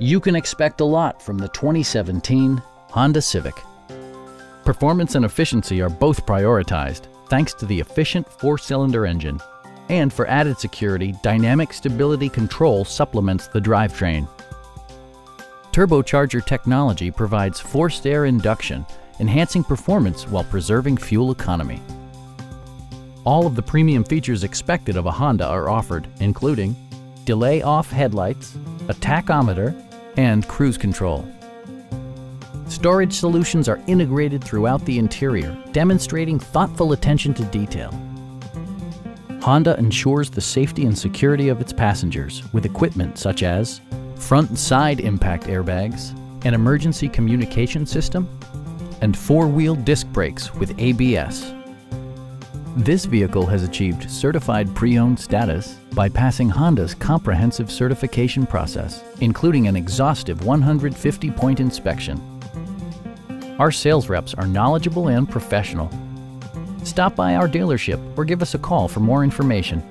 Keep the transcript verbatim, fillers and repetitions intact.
You can expect a lot from the twenty seventeen Honda Civic. Performance and efficiency are both prioritized thanks to the efficient four-cylinder engine. And for added security, dynamic stability control supplements the drivetrain. Turbocharger technology provides forced air induction, enhancing performance while preserving fuel economy. All of the premium features expected of a Honda are offered, including delay off headlights, a tachometer, and cruise control. Storage solutions are integrated throughout the interior, demonstrating thoughtful attention to detail. Honda ensures the safety and security of its passengers with equipment such as front and side impact airbags, an emergency communication system, and four-wheel disc brakes with A B S. This vehicle has achieved certified pre-owned status by passing Honda's comprehensive certification process, including an exhaustive one hundred fifty point inspection. Our sales reps are knowledgeable and professional. Stop by our dealership or give us a call for more information.